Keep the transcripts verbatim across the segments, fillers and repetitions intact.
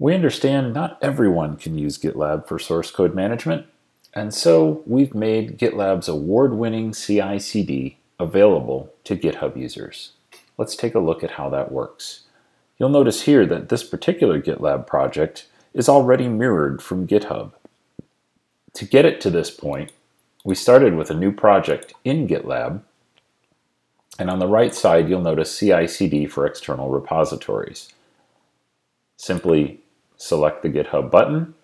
We understand not everyone can use GitLab for source code management, and so we've made GitLab's award-winning C I C D available to GitHub users. Let's take a look at how that works. You'll notice here that this particular GitLab project is already mirrored from GitHub. To get it to this point, we started with a new project in GitLab, and on the right side you'll notice C I C D for external repositories. Simply select the GitHub button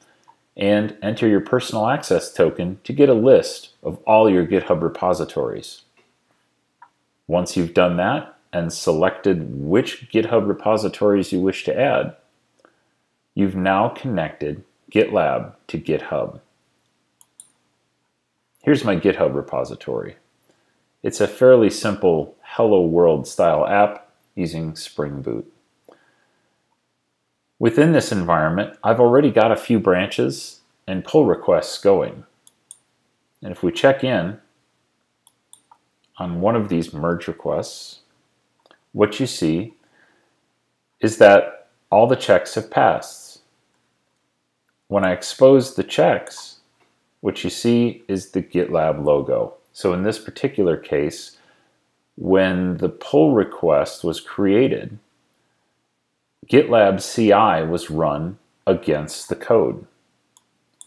and enter your personal access token to get a list of all your GitHub repositories. Once you've done that and selected which GitHub repositories you wish to add, you've now connected GitLab to GitHub. Here's my GitHub repository. It's a fairly simple Hello World style app using Spring Boot. Within this environment, I've already got a few branches and pull requests going. And if we check in on one of these merge requests, what you see is that all the checks have passed. When I expose the checks, what you see is the GitLab logo. So in this particular case, when the pull request was created, GitLab C I was run against the code.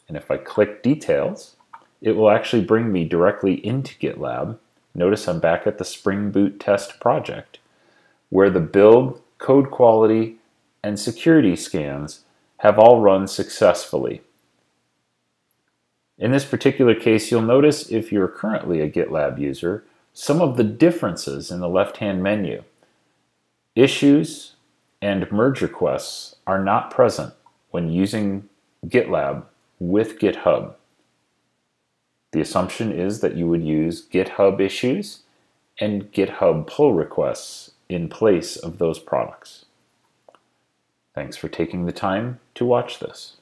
And if I click details, it will actually bring me directly into GitLab. Notice I'm back at the Spring Boot test project, where the build, code quality, and security scans have all run successfully. In this particular case, you'll notice if you're currently a GitLab user, some of the differences in the left-hand menu. Issues and merge requests are not present when using GitLab with GitHub. The assumption is that you would use GitHub issues and GitHub pull requests in place of those products. Thanks for taking the time to watch this.